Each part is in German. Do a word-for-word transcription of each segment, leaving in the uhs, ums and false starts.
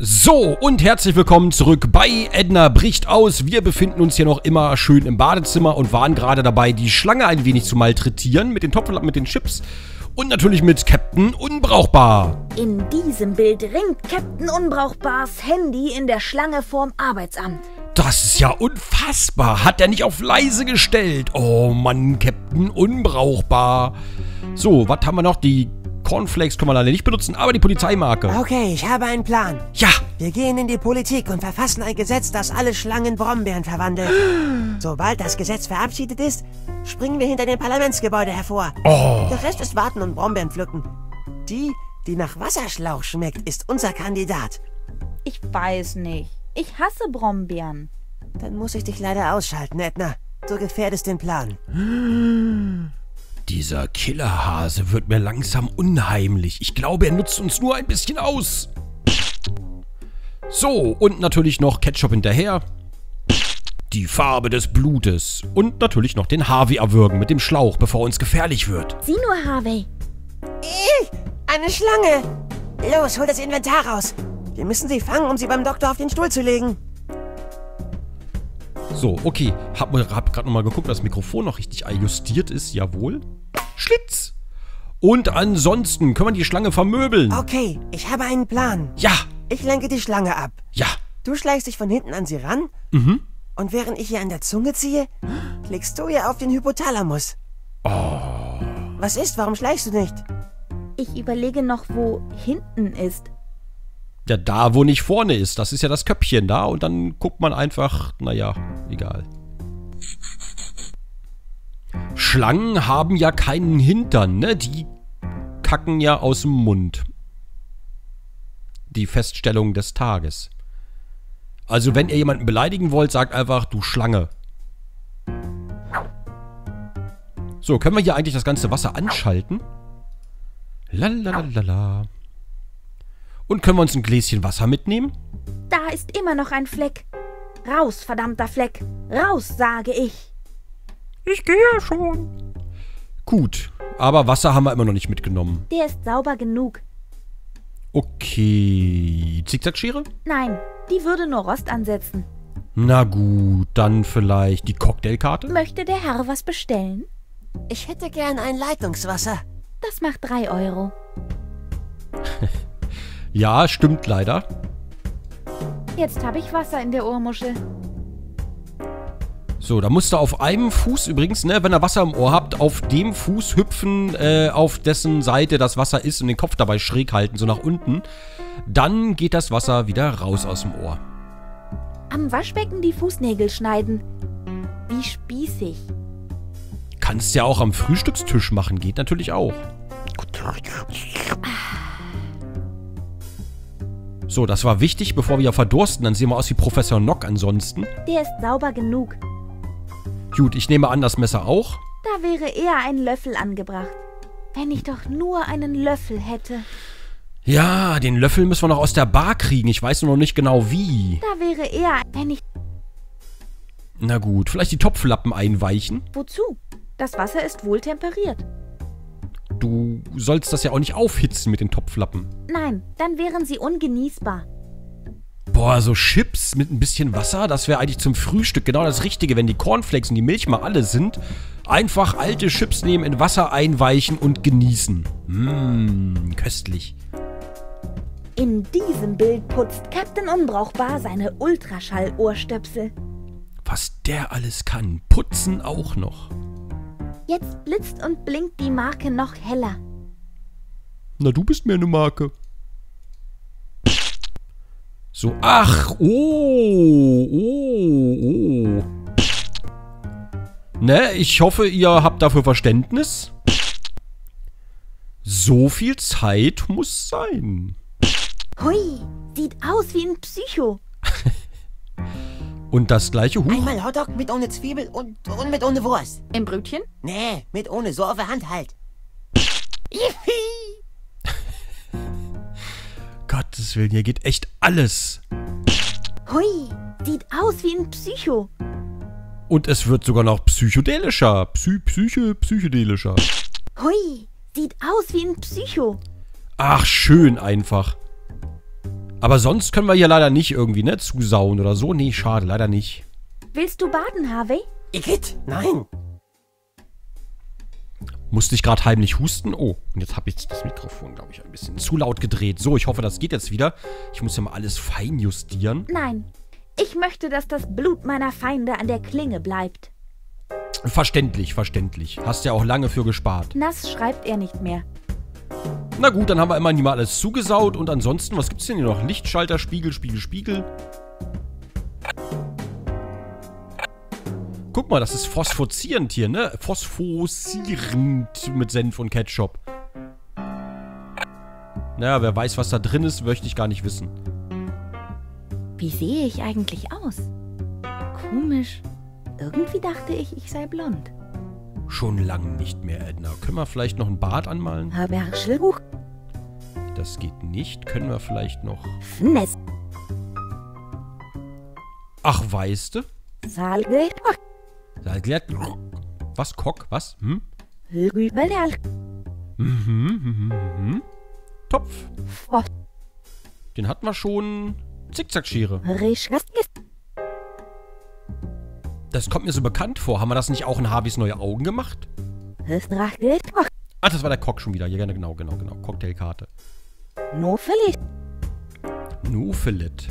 So, und herzlich willkommen zurück bei Edna bricht aus. Wir befinden uns hier noch immer schön im Badezimmer und waren gerade dabei, die Schlange ein wenig zu malträtieren mit den Topflappen, mit den Chips und natürlich mit Captain Unbrauchbar. In diesem Bild ringt Captain Unbrauchbars Handy in der Schlange vorm Arbeitsamt. Das ist ja unfassbar. Hat er nicht auf leise gestellt? Oh Mann, Captain Unbrauchbar. So, was haben wir noch? Die Cornflakes können wir leider nicht benutzen, aber die Polizeimarke. Okay, ich habe einen Plan. Ja. Wir gehen in die Politik und verfassen ein Gesetz, das alle Schlangen in Brombeeren verwandelt. Sobald das Gesetz verabschiedet ist, springen wir hinter dem Parlamentsgebäude hervor. Oh. Der Rest ist warten und Brombeeren pflücken. Die, die nach Wasserschlauch schmeckt, ist unser Kandidat. Ich weiß nicht. Ich hasse Brombeeren. Dann muss ich dich leider ausschalten, Edna. Du gefährdest den Plan. Dieser Killerhase wird mir langsam unheimlich. Ich glaube, er nutzt uns nur ein bisschen aus. So, und natürlich noch Ketchup hinterher. Die Farbe des Blutes. Und natürlich noch den Harvey erwürgen mit dem Schlauch, bevor er uns gefährlich wird. Sieh nur, Harvey. Ih, eine Schlange. Los, hol das Inventar raus. Wir müssen sie fangen, um sie beim Doktor auf den Stuhl zu legen. So, okay. Hab, hab gerade nochmal geguckt, dass das Mikrofon noch richtig justiert ist. Jawohl. Schlitz! Und ansonsten können wir die Schlange vermöbeln. Okay, ich habe einen Plan. Ja! Ich lenke die Schlange ab. Ja! Du schleichst dich von hinten an sie ran. Mhm. Und während ich ihr an der Zunge ziehe, klickst du ihr auf den Hypothalamus. Oh. Was ist? Warum schleichst du nicht? Ich überlege noch, wo hinten ist. Ja, da, wo nicht vorne ist. Das ist ja das Köpfchen da. Und dann guckt man einfach, naja, egal. Schlangen haben ja keinen Hintern, ne? Die kacken ja aus dem Mund. Die Feststellung des Tages. Also, wenn ihr jemanden beleidigen wollt, sagt einfach, du Schlange. So, können wir hier eigentlich das ganze Wasser anschalten? Lalalala. Und können wir uns ein Gläschen Wasser mitnehmen? Da ist immer noch ein Fleck. Raus, verdammter Fleck. Raus, sage ich. Ich gehe ja schon. Gut, aber Wasser haben wir immer noch nicht mitgenommen. Der ist sauber genug. Okay. Zickzackschere? Nein, die würde nur Rost ansetzen. Na gut, dann vielleicht die Cocktailkarte? Möchte der Herr was bestellen? Ich hätte gern ein Leitungswasser. Das macht drei Euro. Ja, stimmt leider. Jetzt habe ich Wasser in der Ohrmuschel. So, da musst du auf einem Fuß übrigens, ne, wenn ihr Wasser im Ohr habt, auf dem Fuß hüpfen, äh, auf dessen Seite das Wasser ist und den Kopf dabei schräg halten, so nach unten. Dann geht das Wasser wieder raus aus dem Ohr. Am Waschbecken die Fußnägel schneiden. Wie spießig. Kannst ja auch am Frühstückstisch machen, geht natürlich auch. So, das war wichtig, bevor wir ja verdursten. Dann sehen wir aus wie Professor Nock ansonsten. Der ist sauber genug. Gut, ich nehme an, das Messer auch. Da wäre eher ein Löffel angebracht. Wenn ich doch nur einen Löffel hätte. Ja, den Löffel müssen wir noch aus der Bar kriegen. Ich weiß nur noch nicht genau wie. Da wäre eher, wenn ich... Na gut, vielleicht die Topflappen einweichen. Wozu? Das Wasser ist wohl temperiert. Du sollst das ja auch nicht aufhitzen mit den Topflappen. Nein, dann wären sie ungenießbar. Boah, so Chips mit ein bisschen Wasser, das wäre eigentlich zum Frühstück genau das Richtige, wenn die Cornflakes und die Milch mal alle sind. Einfach alte Chips nehmen, in Wasser einweichen und genießen. Mmm, köstlich. In diesem Bild putzt Captain Unbrauchbar seine Ultraschall-Ohrstöpsel. Was der alles kann, putzen auch noch. Jetzt blitzt und blinkt die Marke noch heller. Na, du bist mir eine Marke. So, ach, oh, oh, oh. Ne, ich hoffe, ihr habt dafür Verständnis. So viel Zeit muss sein. Hui, sieht aus wie ein Psycho. Und das gleiche Huch. Einmal Hotdog mit ohne Zwiebel und, und mit ohne Wurst. Im Brötchen? Nee, mit ohne, so auf der Hand halt. Gottes Willen, hier geht echt alles. Hui, sieht aus wie ein Psycho. Und es wird sogar noch psychedelischer. Psy, Psyche, psychedelischer. Hui, sieht aus wie ein Psycho. Ach, schön einfach. Aber sonst können wir hier leider nicht irgendwie, ne, zusauen oder so. Nee, schade, leider nicht. Willst du baden, Harvey? Igitt, nein. Musste ich gerade heimlich husten? Oh, und jetzt habe ich das Mikrofon, glaube ich, ein bisschen zu laut gedreht. So, ich hoffe, das geht jetzt wieder. Ich muss ja mal alles fein justieren. Nein, ich möchte, dass das Blut meiner Feinde an der Klinge bleibt. Verständlich, verständlich. Hast ja auch lange für gespart. Das schreibt er nicht mehr. Na gut, dann haben wir immerhin mal alles zugesaut. Und ansonsten, was gibt's denn hier noch? Lichtschalter, Spiegel, Spiegel, Spiegel. Guck mal, das ist phosphorierend hier, ne? Phosphorierend mit Senf und Ketchup. Naja, wer weiß, was da drin ist, möchte ich gar nicht wissen. Wie sehe ich eigentlich aus? Komisch. Irgendwie dachte ich, ich sei blond. Schon lange nicht mehr, Edna. Können wir vielleicht noch ein Bart anmalen? Das geht nicht. Können wir vielleicht noch... Ach, weißt du? Was, Kock? Was? Hm? Mhm, mhm, mhm. Topf. Den hatten wir schon. Zickzackschere. Das kommt mir so bekannt vor. Haben wir das nicht auch in Harveys Neue Augen gemacht? Ach, das war der Kock schon wieder. Ja, genau, genau, genau. Cocktailkarte. No fillet. No fillet.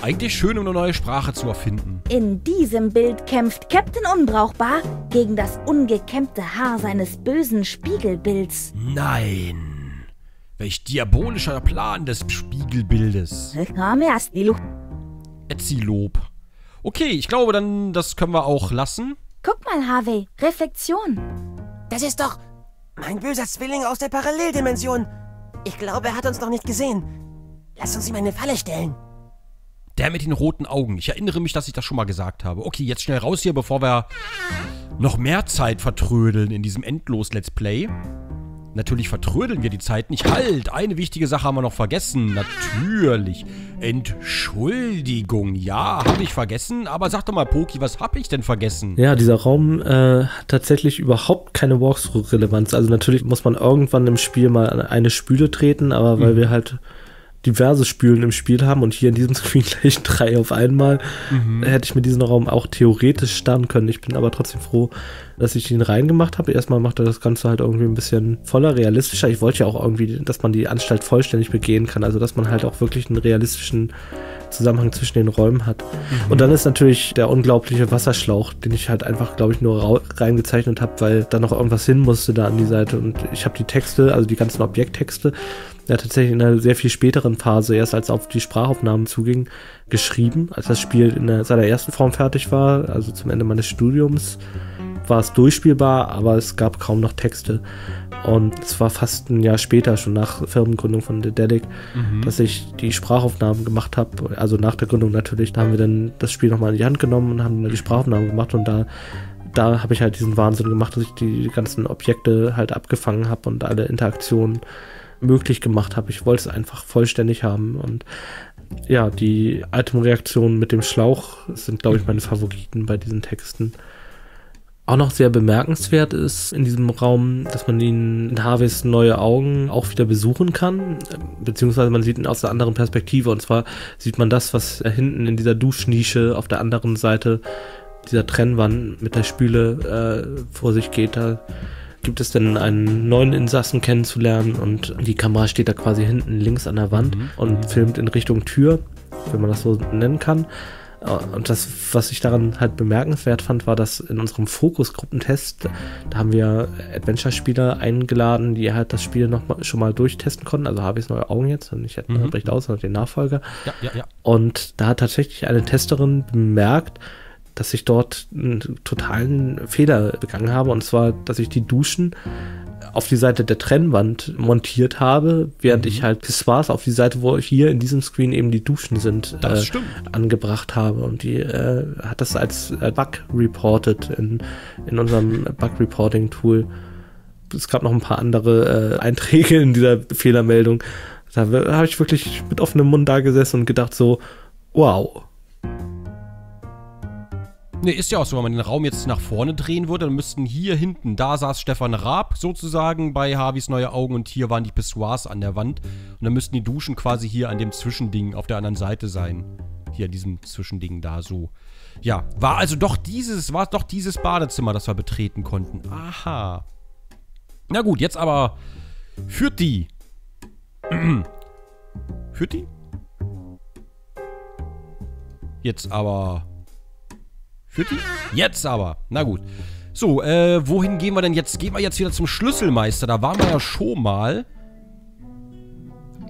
Eigentlich schön, um eine neue Sprache zu erfinden. In diesem Bild kämpft Captain Unbrauchbar gegen das ungekämmte Haar seines bösen Spiegelbilds. Nein. Welch diabolischer Plan des Spiegelbildes. Etzilob. Okay, ich glaube, dann das können wir auch lassen. Guck mal, Harvey. Reflexion. Das ist doch mein böser Zwilling aus der Paralleldimension. Ich glaube, er hat uns noch nicht gesehen. Lass uns ihm eine Falle stellen. Der mit den roten Augen. Ich erinnere mich, dass ich das schon mal gesagt habe. Okay, jetzt schnell raus hier, bevor wir noch mehr Zeit vertrödeln in diesem Endlos-Let's Play. Natürlich vertrödeln wir die Zeit nicht. Halt, eine wichtige Sache haben wir noch vergessen. Natürlich. Entschuldigung. Ja, habe ich vergessen. Aber sag doch mal, Poki, was habe ich denn vergessen? Ja, dieser Raum äh, hat tatsächlich überhaupt keine Walkthrough-Relevanz. Also natürlich muss man irgendwann im Spiel mal eine Spüle treten, aber weil mhm. wir halt... diverse Spülen im Spiel haben und hier in diesem Screen gleich drei auf einmal, mhm. hätte ich mir diesen Raum auch theoretisch starren können. Ich bin aber trotzdem froh, dass ich ihn reingemacht habe. Erstmal macht er das Ganze halt irgendwie ein bisschen voller, realistischer. Ich wollte ja auch irgendwie, dass man die Anstalt vollständig begehen kann, also dass man halt auch wirklich einen realistischen Zusammenhang zwischen den Räumen hat. Mhm. Und dann ist natürlich der unglaubliche Wasserschlauch, den ich halt einfach, glaube ich, nur reingezeichnet habe, weil da noch irgendwas hin musste da an die Seite. Und ich habe die Texte, also die ganzen Objekttexte, ja tatsächlich in einer sehr viel späteren Phase, erst als auf die Sprachaufnahmen zuging, geschrieben. Als das Spiel in der, seiner ersten Form fertig war, also zum Ende meines Studiums, war es durchspielbar, aber es gab kaum noch Texte. Und es war fast ein Jahr später, schon nach Firmengründung von Daedalic, mhm. dass ich die Sprachaufnahmen gemacht habe. Also nach der Gründung natürlich, da haben wir dann das Spiel nochmal in die Hand genommen und haben die Sprachaufnahmen gemacht. Und da, da habe ich halt diesen Wahnsinn gemacht, dass ich die ganzen Objekte halt abgefangen habe und alle Interaktionen möglich gemacht habe. Ich wollte es einfach vollständig haben. Und ja, die Atemreaktionen mit dem Schlauch sind, glaube ich, meine Favoriten bei diesen Texten. Auch noch sehr bemerkenswert ist in diesem Raum, dass man ihn in Harveys Neue Augen auch wieder besuchen kann, beziehungsweise man sieht ihn aus einer anderen Perspektive, und zwar sieht man das, was hinten in dieser Duschnische auf der anderen Seite dieser Trennwand mit der Spüle äh, vor sich geht. Da gibt es denn einen neuen Insassen kennenzulernen, und die Kamera steht da quasi hinten links an der Wand mhm. und filmt in Richtung Tür, wenn man das so nennen kann. Und das, was ich daran halt bemerkenswert fand, war, dass in unserem Fokus-Gruppentest, da haben wir Adventure-Spieler eingeladen, die halt das Spiel noch mal, schon mal durchtesten konnten. Also habe ich neue Augen jetzt, und ich Edna bricht aus, sondern den Nachfolger. Ja, ja, ja. Und da hat tatsächlich eine Testerin bemerkt, dass ich dort einen totalen Fehler begangen habe. Und zwar, dass ich die Duschen auf die Seite der Trennwand montiert habe, während mhm. ich halt Pissoirs auf die Seite, wo hier in diesem Screen eben die Duschen sind, das äh, angebracht habe. Und die äh, hat das als äh, Bug reported in, in unserem Bug-Reporting-Tool. Es gab noch ein paar andere äh, Einträge in dieser Fehlermeldung. Da habe ich wirklich mit offenem Mund da gesessen und gedacht so, wow. Ne, ist ja auch so, wenn man den Raum jetzt nach vorne drehen würde, dann müssten hier hinten, da saß Stefan Raab sozusagen bei Harveys Neue Augen und hier waren die Pissoirs an der Wand. Und dann müssten die Duschen quasi hier an dem Zwischending auf der anderen Seite sein. Hier an diesem Zwischending da so. Ja, war also doch dieses, war doch dieses Badezimmer, das wir betreten konnten. Aha. Na gut, jetzt aber führt die. Führt die? Jetzt aber. Führt die? Jetzt aber. Na gut. So, äh, wohin gehen wir denn jetzt? Gehen wir jetzt wieder zum Schlüsselmeister. Da waren wir ja schon mal.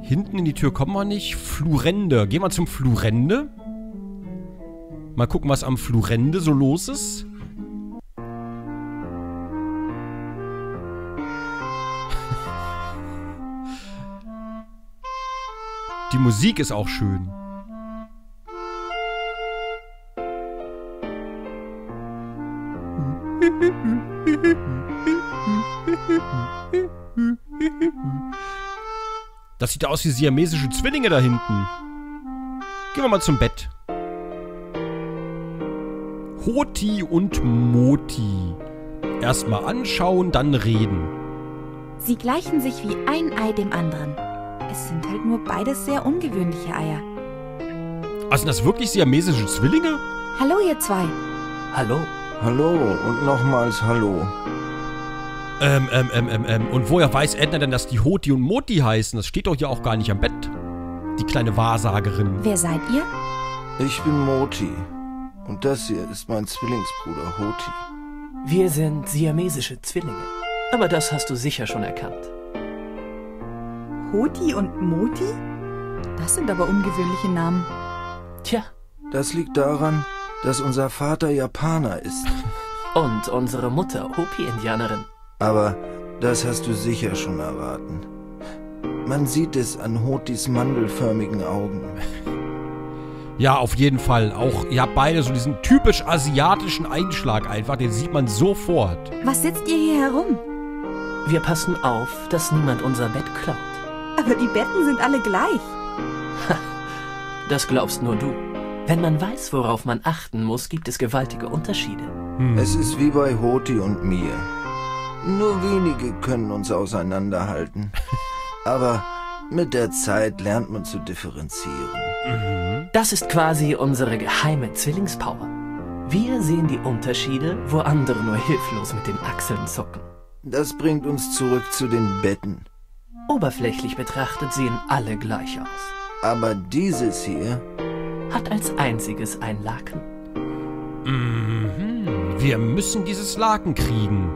Hinten in die Tür kommen wir nicht. Flurende. Gehen wir zum Flurende. Mal gucken, was am Flurende so los ist. Die Musik ist auch schön. Das sieht aus wie siamesische Zwillinge da hinten. Gehen wir mal zum Bett. Hoti und Moti. Erstmal anschauen, dann reden. Sie gleichen sich wie ein Ei dem anderen. Es sind halt nur beides sehr ungewöhnliche Eier. Also sind das wirklich siamesische Zwillinge? Hallo, ihr zwei. Hallo. Hallo und nochmals hallo. Ähm, ähm, ähm, ähm, ähm. Und woher weiß Edna denn, dass die Hoti und Moti heißen? Das steht doch hier auch gar nicht am Bett. Die kleine Wahrsagerin. Wer seid ihr? Ich bin Moti. Und das hier ist mein Zwillingsbruder Hoti. Wir sind siamesische Zwillinge. Aber das hast du sicher schon erkannt. Hoti und Moti? Das sind aber ungewöhnliche Namen. Tja. Das liegt daran, dass unser Vater Japaner ist. Und unsere Mutter Hopi-Indianerin. Aber das hast du sicher schon erraten. Man sieht es an Hotis mandelförmigen Augen. Ja, auf jeden Fall. Auch, ihr habt beide so diesen typisch asiatischen Einschlag einfach. Den sieht man sofort. Was sitzt ihr hier herum? Wir passen auf, dass niemand unser Bett klaut. Aber die Betten sind alle gleich. Ha, das glaubst nur du. Wenn man weiß, worauf man achten muss, gibt es gewaltige Unterschiede. Hm. Es ist wie bei Hoti und mir. Nur wenige können uns auseinanderhalten. Aber mit der Zeit lernt man zu differenzieren. Mhm. Das ist quasi unsere geheime Zwillingspower. Wir sehen die Unterschiede, wo andere nur hilflos mit den Achseln zucken. Das bringt uns zurück zu den Betten. Oberflächlich betrachtet sehen alle gleich aus. Aber dieses hier hat als einziges ein Laken. Mhm. Wir müssen dieses Laken kriegen.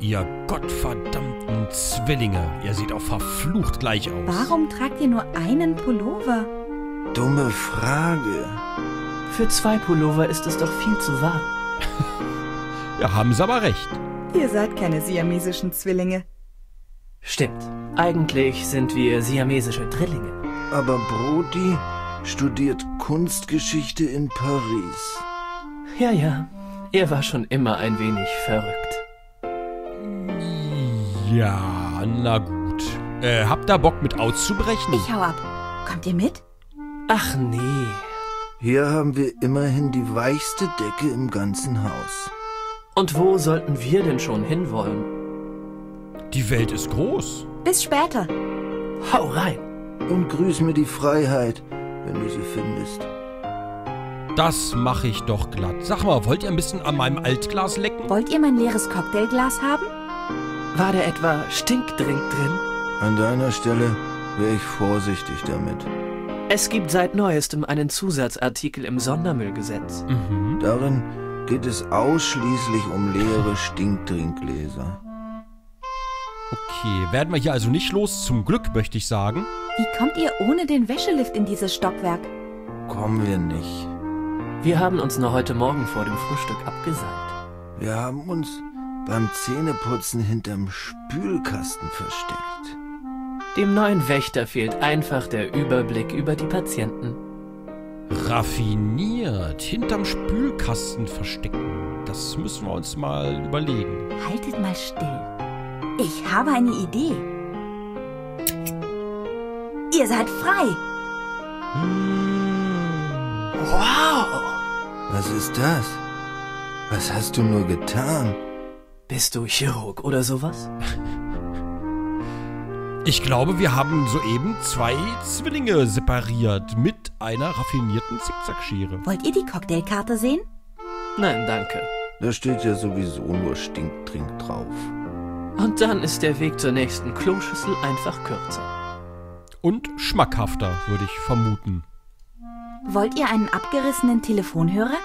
Ihr gottverdammten Zwillinge. Ihr seht auch verflucht gleich aus. Warum tragt ihr nur einen Pullover? Dumme Frage. Für zwei Pullover ist es doch viel zu warm. Ja, haben sie aber recht. Ihr seid keine siamesischen Zwillinge. Stimmt. Eigentlich sind wir siamesische Drillinge. Aber Brody studiert Kunstgeschichte in Paris. Ja, ja. Er war schon immer ein wenig verrückt. Ja, na gut. Äh, habt ihr Bock mit auszubrechen? Ich hau ab. Kommt ihr mit? Ach nee. Hier haben wir immerhin die weichste Decke im ganzen Haus. Und wo sollten wir denn schon hinwollen? Die Welt ist groß. Bis später. Hau rein. Und grüß mir die Freiheit, wenn du sie findest. Das mache ich doch glatt. Sag mal, wollt ihr ein bisschen an meinem Altglas lecken? Wollt ihr mein leeres Cocktailglas haben? War da etwa Stinkdrink drin? An deiner Stelle wäre ich vorsichtig damit. Es gibt seit neuestem einen Zusatzartikel im Sondermüllgesetz. Mhm. Darin geht es ausschließlich um leere Stinktrinkgläser. Okay, werden wir hier also nicht los? Zum Glück, möchte ich sagen. Wie kommt ihr ohne den Wäschelift in dieses Stockwerk? Kommen wir nicht. Wir haben uns noch heute Morgen vor dem Frühstück abgeseilt. Wir haben uns beim Zähneputzen hinterm Spülkasten versteckt. Dem neuen Wächter fehlt einfach der Überblick über die Patienten. Raffiniert. Hinterm Spülkasten verstecken. Das müssen wir uns mal überlegen. Haltet mal still. Ich habe eine Idee. Ihr seid frei. Hm. Wow. Was ist das? Was hast du nur getan? Bist du Chirurg oder sowas? Ich glaube, wir haben soeben zwei Zwillinge separiert mit einer raffinierten Zickzackschere. Wollt ihr die Cocktailkarte sehen? Nein, danke. Da steht ja sowieso nur Stinktrink drauf. Und dann ist der Weg zur nächsten Kloschüssel einfach kürzer. Und schmackhafter, würde ich vermuten. Wollt ihr einen abgerissenen Telefonhörer?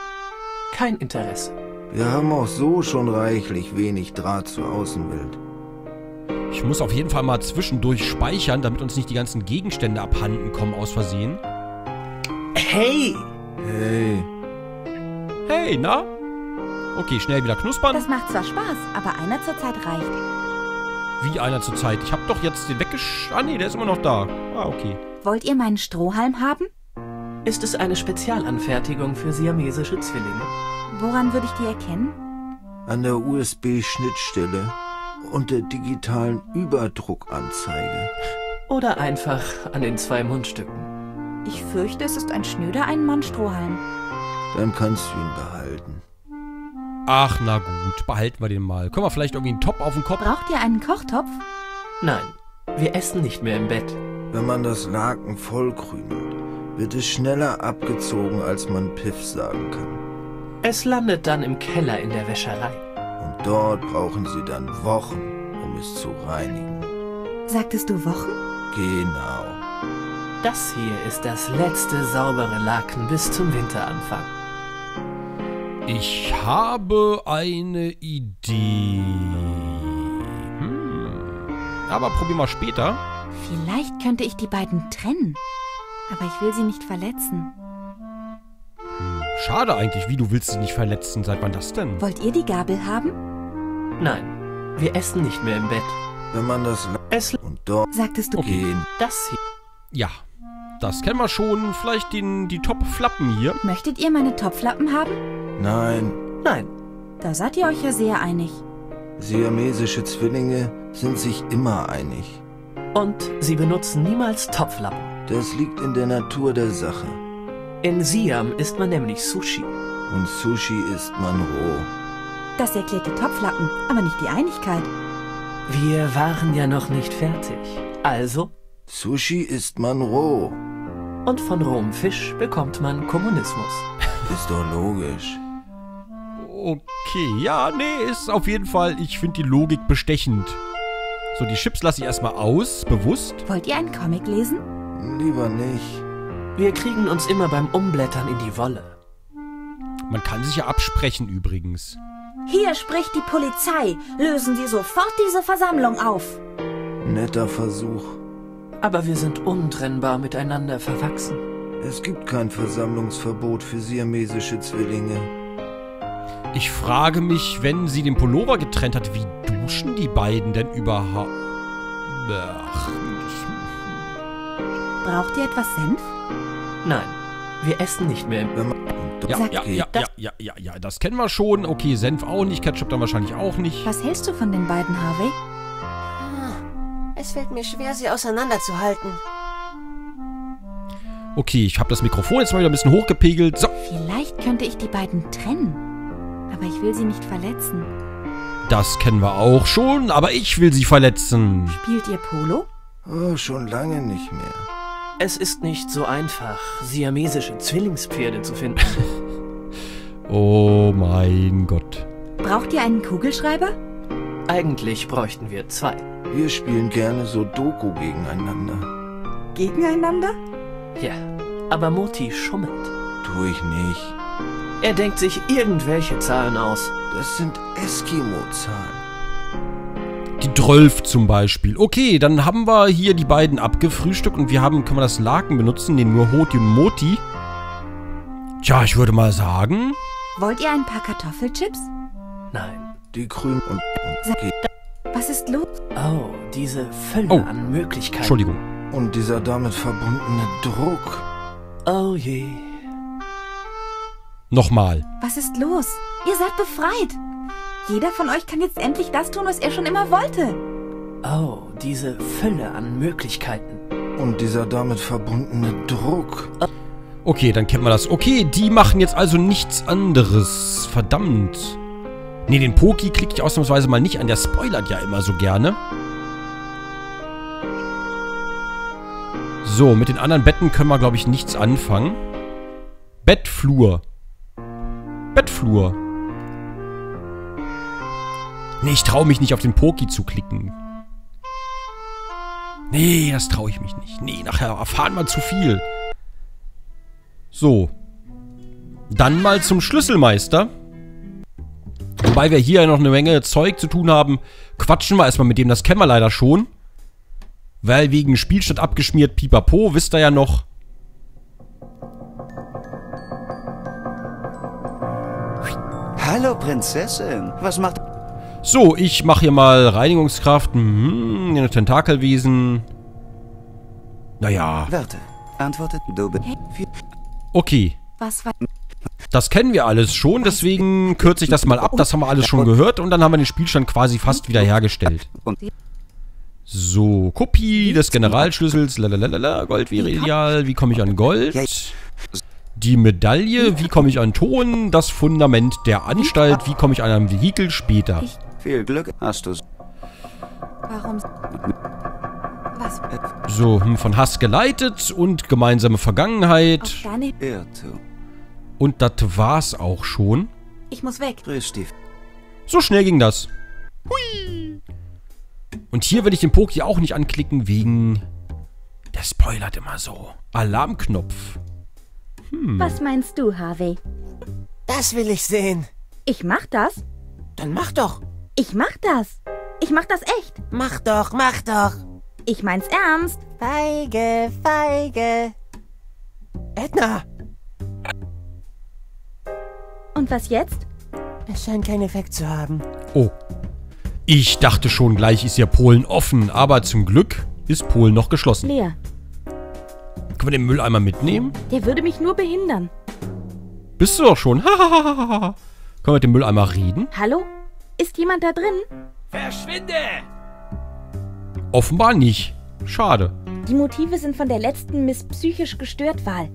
Kein Interesse. Wir haben auch so schon reichlich wenig Draht zur Außenwelt. Ich muss auf jeden Fall mal zwischendurch speichern, damit uns nicht die ganzen Gegenstände abhanden kommen aus Versehen. Hey! Hey! Hey, na? Okay, schnell wieder knuspern. Das macht zwar Spaß, aber einer zur Zeit reicht. Wie einer zur Zeit? Ich hab doch jetzt den weggesch... Ah, nee, der ist immer noch da. Ah, okay. Wollt ihr meinen Strohhalm haben? Ist es eine Spezialanfertigung für siamesische Zwillinge? Woran würde ich die erkennen? An der U S B-Schnittstelle. Und der digitalen Überdruckanzeige. Oder einfach an den zwei Mundstücken. Ich fürchte, es ist ein schnöder Ein-Mann-Strohhalm. Dann kannst du ihn behalten. Ach, na gut, behalten wir den mal. Können wir vielleicht irgendwie einen Topf auf den Kopf? Braucht ihr einen Kochtopf? Nein, wir essen nicht mehr im Bett. Wenn man das Laken vollkrümelt, wird es schneller abgezogen, als man Piff sagen kann. Es landet dann im Keller in der Wäscherei. Und dort brauchen sie dann Wochen, um es zu reinigen. Sagtest du Wochen? Genau. Das hier ist das letzte saubere Laken bis zum Winteranfang. Ich habe eine Idee. Hm. Aber probier mal später. Vielleicht könnte ich die beiden trennen. Aber ich will sie nicht verletzen. Schade eigentlich, wie du willst dich nicht verletzen. Seit wann das denn? Wollt ihr die Gabel haben? Nein, wir essen nicht mehr im Bett. Wenn man das essen und dort... Sagtest du... Okay, das hier... Ja, das kennen wir schon. Vielleicht den, die Topflappen hier. Möchtet ihr meine Topflappen haben? Nein. Nein. Da seid ihr euch ja sehr einig. Siamesische Zwillinge sind sich immer einig. Und sie benutzen niemals Topflappen. Das liegt in der Natur der Sache. In Siam isst man nämlich Sushi. Und Sushi isst man roh. Das erklärt die Topflappen, aber nicht die Einigkeit. Wir waren ja noch nicht fertig. Also? Sushi isst man roh. Und von rohem Fisch bekommt man Kommunismus. Ist doch logisch. Okay, ja, nee, ist auf jeden Fall, ich finde die Logik bestechend. So, die Chips lasse ich erstmal aus, bewusst. Wollt ihr einen Comic lesen? Lieber nicht. Wir kriegen uns immer beim Umblättern in die Wolle. Man kann sich ja absprechen übrigens. Hier spricht die Polizei. Lösen Sie sofort diese Versammlung auf. Netter Versuch. Aber wir sind untrennbar miteinander verwachsen. Es gibt kein Versammlungsverbot für siamesische Zwillinge. Ich frage mich, wenn sie den Pullover getrennt hat, wie duschen die beiden denn überhaupt? Ach. Braucht ihr etwas Senf? Nein, wir essen nicht mehr im Bett. Ja, ja, ja, ja, ja, ja, ja, das kennen wir schon. Okay, Senf auch nicht, Ketchup dann wahrscheinlich auch nicht. Was hältst du von den beiden, Harvey? Ah, es fällt mir schwer, sie auseinanderzuhalten. Okay, ich habe das Mikrofon jetzt mal wieder ein bisschen hochgepegelt. So. Vielleicht könnte ich die beiden trennen, aber ich will sie nicht verletzen. Das kennen wir auch schon, aber ich will sie verletzen. Spielt ihr Polo? Oh, schon lange nicht mehr. Es ist nicht so einfach, siamesische Zwillingspferde zu finden. Oh mein Gott. Braucht ihr einen Kugelschreiber? Eigentlich bräuchten wir zwei. Wir spielen gerne so Doku gegeneinander. Gegeneinander? Ja, aber Moti schummelt. Tue ich nicht. Er denkt sich irgendwelche Zahlen aus. Das sind Eskimo-Zahlen. Die Drölf zum Beispiel. Okay, dann haben wir hier die beiden abgefrühstückt und wir haben, können wir das Laken benutzen, nehmen nur Hoti und Moti. Tja, ich würde mal sagen... Wollt ihr ein paar Kartoffelchips? Nein. Die grünen und... Was ist los? Oh, diese Fülle oh. an Möglichkeiten. Entschuldigung. Und dieser damit verbundene Druck. Oh je. Nochmal. Was ist los? Ihr seid befreit. Jeder von euch kann jetzt endlich das tun, was er schon immer wollte. Oh, diese Fülle an Möglichkeiten. Und dieser damit verbundene Druck. Okay, dann kennen wir das. Okay, die machen jetzt also nichts anderes. Verdammt. Ne, den Poki klicke ich ausnahmsweise mal nicht an. Der spoilert ja immer so gerne. So, mit den anderen Betten können wir, glaube ich, nichts anfangen. Bettflur. Bettflur. Nee, ich traue mich nicht, auf den Poki zu klicken. Nee, das traue ich mich nicht. Nee, nachher erfahren wir zu viel. So. Dann mal zum Schlüsselmeister. Wobei wir hier noch eine Menge Zeug zu tun haben, quatschen wir erstmal mit dem. Das kennen wir leider schon. Weil wegen Spielstadt abgeschmiert, pipapo, wisst ihr ja noch. Hallo Prinzessin, was macht... So, ich mache hier mal Reinigungskraft. Hm, eine Tentakelwesen. Naja. Warte. Antwortet du. Okay. Das kennen wir alles schon, deswegen kürze ich das mal ab. Das haben wir alles schon gehört und dann haben wir den Spielstand quasi fast wiederhergestellt. So, Kopie des Generalschlüssels. Lalalala, Gold wäre ideal. Wie komme ich an Gold? Die Medaille. Wie komme ich an Ton? Das Fundament der Anstalt. Wie komme ich an ein Vehikel später? Viel Glück hast du's. Warum? Was? So, von Hass geleitet und gemeinsame Vergangenheit. Und das war's auch schon. Ich muss weg. So schnell ging das. Hui. Und hier will ich den Poki auch nicht anklicken wegen... Der spoilert immer so. Alarmknopf. Hm. Was meinst du, Harvey? Das will ich sehen. Ich mach das. Dann mach doch. Ich mach das. Ich mach das echt. Mach doch, mach doch. Ich mein's ernst. Feige, feige. Edna. Und was jetzt? Es scheint keinen Effekt zu haben. Oh. Ich dachte schon, gleich ist ja Polen offen. Aber zum Glück ist Polen noch geschlossen. Leer. Können wir den Mülleimer mitnehmen? Der würde mich nur behindern. Bist du doch schon. Können wir mit dem Mülleimer reden? Hallo? Ist jemand da drin? Verschwinde! Offenbar nicht. Schade. Die Motive sind von der letzten Miss Psychisch gestört Wahl.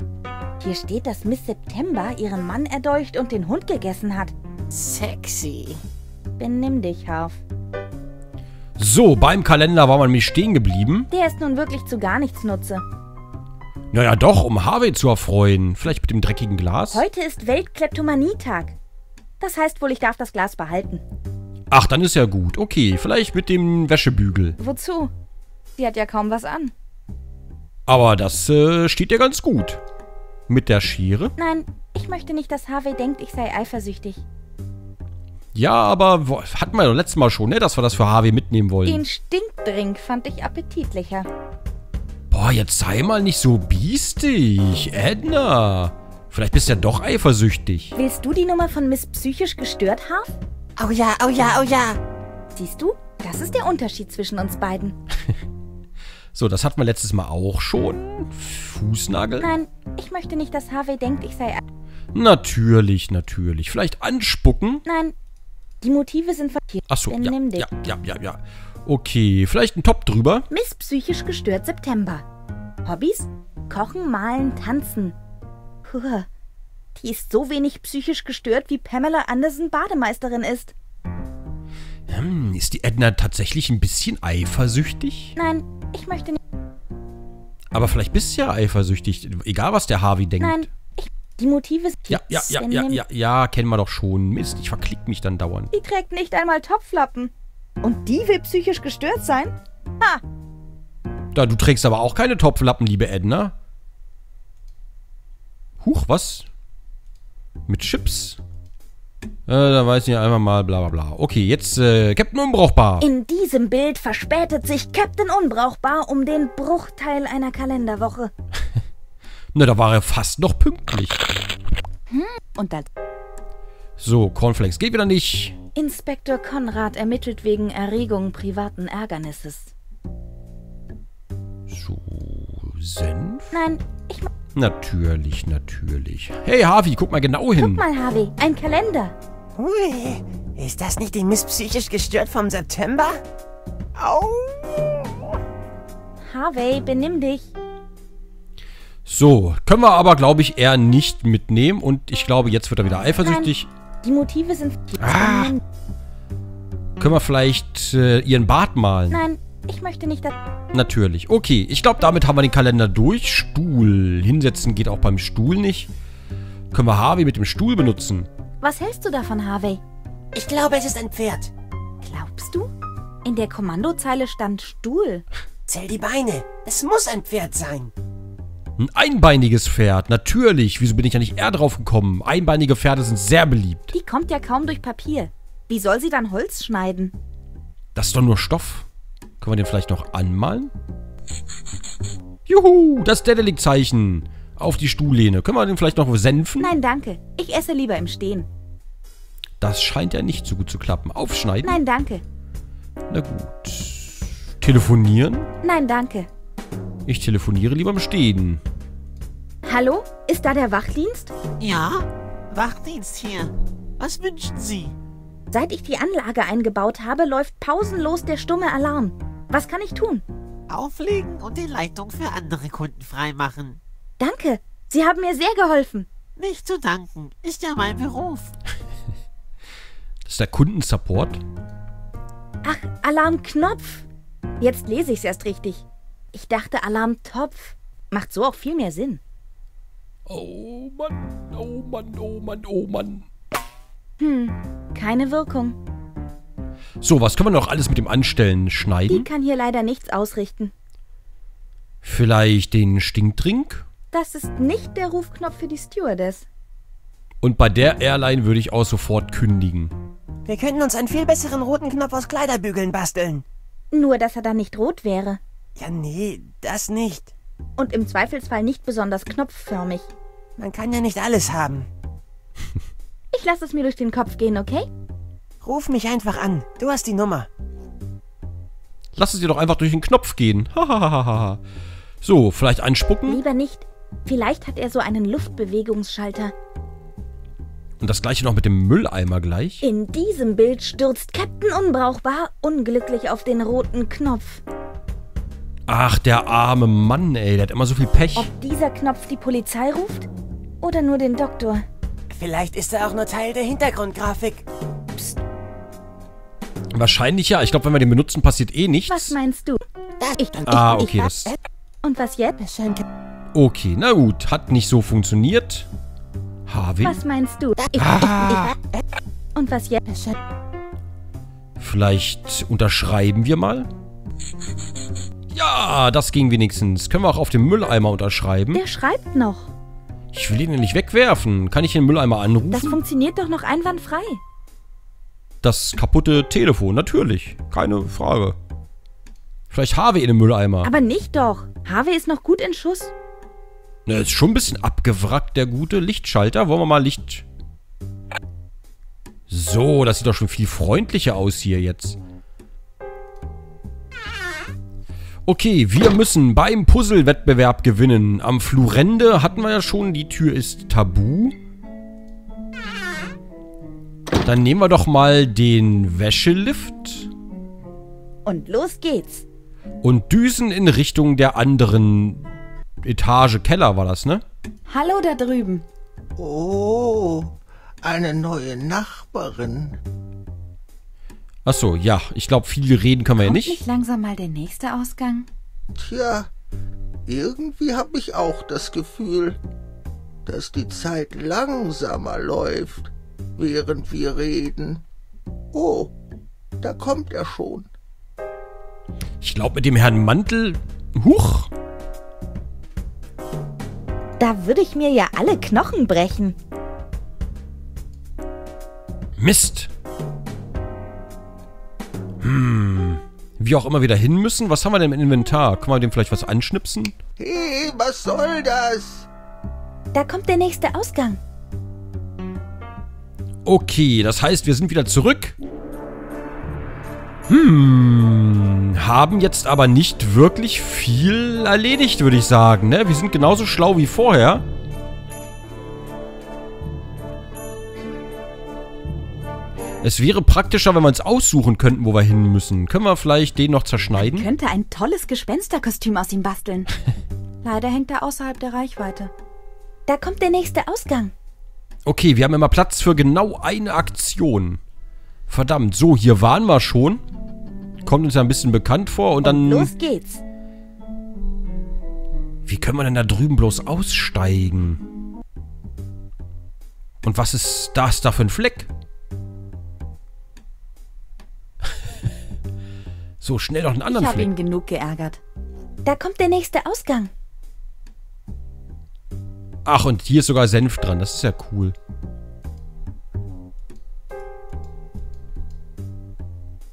Hier steht, dass Miss September ihren Mann erdolcht und den Hund gegessen hat. Sexy. Benimm dich, Harf. So, beim Kalender war man nämlich stehen geblieben. Der ist nun wirklich zu gar nichts nutze. Naja doch, um Harvey zu erfreuen. Vielleicht mit dem dreckigen Glas. Heute ist Weltkleptomanie-Tag. Das heißt wohl, ich darf das Glas behalten. Ach, dann ist ja gut. Okay, vielleicht mit dem Wäschebügel. Wozu? Sie hat ja kaum was an. Aber das äh, steht ja ganz gut. Mit der Schere? Nein, ich möchte nicht, dass Harvey denkt, ich sei eifersüchtig. Ja, aber wo, hatten wir ja letztes Mal schon, ne, dass wir das für Harvey mitnehmen wollen. Den Stinkdrink fand ich appetitlicher. Boah, jetzt sei mal nicht so biestig, Edna. Vielleicht bist du ja doch eifersüchtig. Willst du die Nummer von Miss Psychisch gestört, Harf? Oh ja, oh ja, oh ja. Siehst du, das ist der Unterschied zwischen uns beiden. So, das hatten wir letztes Mal auch schon. Fußnagel? Nein, ich möchte nicht, dass Harvey denkt, ich sei... Natürlich, natürlich. Vielleicht anspucken? Nein, die Motive sind... Achso, ja, ja, ja, ja, ja. Okay, vielleicht ein Top drüber. Miss Psychisch gestört September. Hobbys? Kochen, malen, tanzen. Puh, die ist so wenig psychisch gestört, wie Pamela Anderson Bademeisterin ist. Hm, ist die Edna tatsächlich ein bisschen eifersüchtig? Nein, ich möchte nicht. Aber vielleicht bist du ja eifersüchtig, egal was der Harvey denkt. Nein, ich, die Motive sind... Ja, ja, ja, ja, ja, ja, kennen wir doch schon. Mist, ich verklick mich dann dauernd. Die trägt nicht einmal Topflappen. Und die will psychisch gestört sein? Ha! Da, du trägst aber auch keine Topflappen, liebe Edna. Huch, was? Mit Chips? Äh, da weiß ich einfach mal, bla bla bla. Okay, jetzt äh, Captain Unbrauchbar. In diesem Bild verspätet sich Captain Unbrauchbar um den Bruchteil einer Kalenderwoche. Na, da war er fast noch pünktlich. Hm, und dann... So, Cornflakes geht wieder nicht. Inspektor Konrad ermittelt wegen Erregung privaten Ärgernisses. So, Senf? Nein, ich... Natürlich, natürlich. Hey, Harvey, guck mal genau hin. Guck mal, Harvey, ein Kalender. Hui, ist das nicht die Miss Psychisch gestört vom September? Au! Harvey, benimm dich. So, können wir aber, glaube ich, eher nicht mitnehmen. Und ich glaube, jetzt wird er wieder eifersüchtig. Nein, die Motive sind... Ah. Können wir vielleicht äh, ihren Bart malen? Nein, ich möchte nicht... Natürlich. Okay, ich glaube, damit haben wir den Kalender durch. Stuhl. Hinsetzen geht auch beim Stuhl nicht. Können wir Harvey mit dem Stuhl benutzen? Was hältst du davon, Harvey? Ich glaube, es ist ein Pferd. Glaubst du? In der Kommandozeile stand Stuhl. Zähl die Beine. Es muss ein Pferd sein. Ein einbeiniges Pferd, natürlich. Wieso bin ich ja nicht eher drauf gekommen? Einbeinige Pferde sind sehr beliebt. Die kommt ja kaum durch Papier. Wie soll sie dann Holz schneiden? Das ist doch nur Stoff. Können wir den vielleicht noch anmalen? Juhu, das Daedalic-Zeichen auf die Stuhllehne. Können wir den vielleicht noch senfen? Nein, danke. Ich esse lieber im Stehen. Das scheint ja nicht so gut zu klappen. Aufschneiden? Nein, danke. Na gut. Telefonieren? Nein, danke. Ich telefoniere lieber im Stehen. Hallo? Ist da der Wachdienst? Ja, Wachdienst hier. Was wünschen Sie? Seit ich die Anlage eingebaut habe, läuft pausenlos der stumme Alarm. Was kann ich tun? Auflegen und die Leitung für andere Kunden freimachen. Danke. Sie haben mir sehr geholfen. Nicht zu danken. Ist ja mein Beruf. Das ist der Kundensupport. Ach, Alarmknopf. Jetzt lese ich es erst richtig. Ich dachte, Alarmtopf. Macht so auch viel mehr Sinn. Oh Mann, oh Mann, oh Mann, oh Mann. Hm, keine Wirkung. So, was können wir noch alles mit dem Anstellen schneiden? Die kann hier leider nichts ausrichten. Vielleicht den Stinktrink? Das ist nicht der Rufknopf für die Stewardess. Und bei der Airline würde ich auch sofort kündigen. Wir könnten uns einen viel besseren roten Knopf aus Kleiderbügeln basteln. Nur, dass er dann nicht rot wäre. Ja, nee, das nicht. Und im Zweifelsfall nicht besonders knopfförmig. Man kann ja nicht alles haben. Ich lasse es mir durch den Kopf gehen, okay? Ruf mich einfach an. Du hast die Nummer. Lass es dir doch einfach durch den Knopf gehen. Hahaha. So, vielleicht anspucken? Lieber nicht. Vielleicht hat er so einen Luftbewegungsschalter. Und das gleiche noch mit dem Mülleimer gleich. In diesem Bild stürzt Captain Unbrauchbar unglücklich auf den roten Knopf. Ach, der arme Mann, ey. Der hat immer so viel Pech. Ob dieser Knopf die Polizei ruft? Oder nur den Doktor? Vielleicht ist er auch nur Teil der Hintergrundgrafik. Psst. Wahrscheinlich ja. Ich glaube, wenn wir den benutzen, passiert eh nichts. Was meinst du? Das ich, ah, okay. Ich, das und was jetzt? Okay, na gut. Hat nicht so funktioniert. Harvey? Was meinst du? Ich, ah. ich, ich, und was jetzt? Vielleicht unterschreiben wir mal? Ja, das ging wenigstens. Können wir auch auf dem Mülleimer unterschreiben? Der schreibt noch. Ich will ihn ja nicht wegwerfen. Kann ich den Mülleimer anrufen? Das funktioniert doch noch einwandfrei. Das kaputte Telefon, natürlich. Keine Frage. Vielleicht Harvey in den Mülleimer. Aber nicht doch. Harvey ist noch gut in Schuss. Na, ist schon ein bisschen abgewrackt, der gute Lichtschalter. Wollen wir mal Licht... So, das sieht doch schon viel freundlicher aus hier jetzt. Okay, wir müssen beim Puzzle-Wettbewerb gewinnen. Am Flurende hatten wir ja schon, die Tür ist tabu. Dann nehmen wir doch mal den Wäschelift. Und los geht's. Und düsen in Richtung der anderen Etage. Keller war das, ne? Hallo da drüben. Oh, eine neue Nachbarin. Achso, ja. Ich glaube, viel reden können wir ja nicht. Kommt nicht langsam mal der nächste Ausgang? Tja, irgendwie habe ich auch das Gefühl, dass die Zeit langsamer läuft, während wir reden. Oh, da kommt er schon. Ich glaube, mit dem Herrn Mantel... Huch! Da würde ich mir ja alle Knochen brechen. Mist! Hm, wie auch immer wieder hin müssen. Was haben wir denn im Inventar? Können wir dem vielleicht was anschnipsen? Hey, was soll das? Da kommt der nächste Ausgang. Okay, das heißt, wir sind wieder zurück. Hm, haben jetzt aber nicht wirklich viel erledigt, würde ich sagen, ne? Wir sind genauso schlau wie vorher. Es wäre praktischer, wenn wir uns aussuchen könnten, wo wir hin müssen. Können wir vielleicht den noch zerschneiden? Man könnte ein tolles Gespensterkostüm aus ihm basteln. Leider hängt er außerhalb der Reichweite. Da kommt der nächste Ausgang. Okay, wir haben immer Platz für genau eine Aktion. Verdammt, so, hier waren wir schon. Kommt uns ja ein bisschen bekannt vor und dann... Und los geht's. Wie können wir denn da drüben bloß aussteigen? Und was ist das da für ein Fleck? So, schnell noch einen anderen Fleck. Ich habe ihn genug geärgert. Da kommt der nächste Ausgang. Ach, und hier ist sogar Senf dran. Das ist ja cool.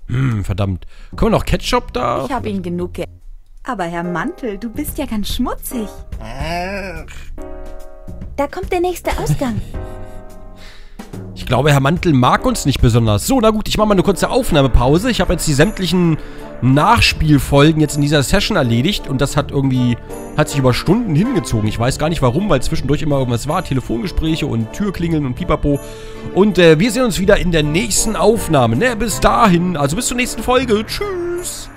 Hm, verdammt. Können wir noch Ketchup da? Ich habe ihn genug geärgert. Aber Herr Mantel, du bist ja ganz schmutzig. Da kommt der nächste Ausgang. Ich glaube, Herr Mantel mag uns nicht besonders. So, na gut, ich mache mal eine kurze Aufnahmepause. Ich habe jetzt die sämtlichen Nachspielfolgen jetzt in dieser Session erledigt. Und das hat irgendwie, hat sich über Stunden hingezogen. Ich weiß gar nicht warum, weil zwischendurch immer irgendwas war. Telefongespräche und Türklingeln und Pipapo. Und äh, wir sehen uns wieder in der nächsten Aufnahme. Ne, bis dahin. Also bis zur nächsten Folge. Tschüss.